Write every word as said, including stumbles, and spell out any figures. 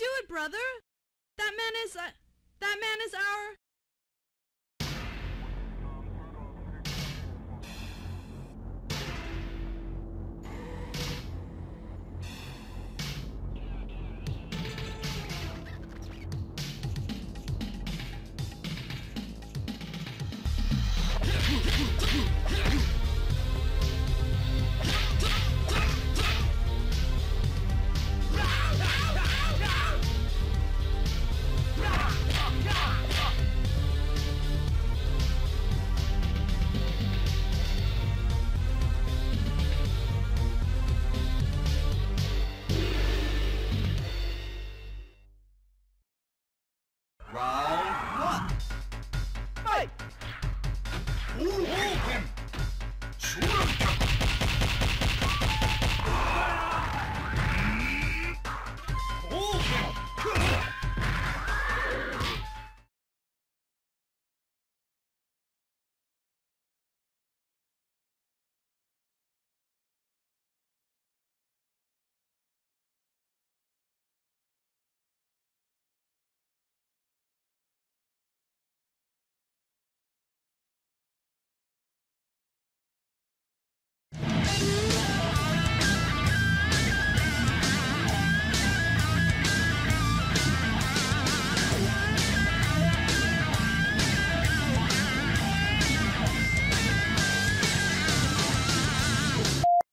do it, brother! That man is... Uh, that man is our...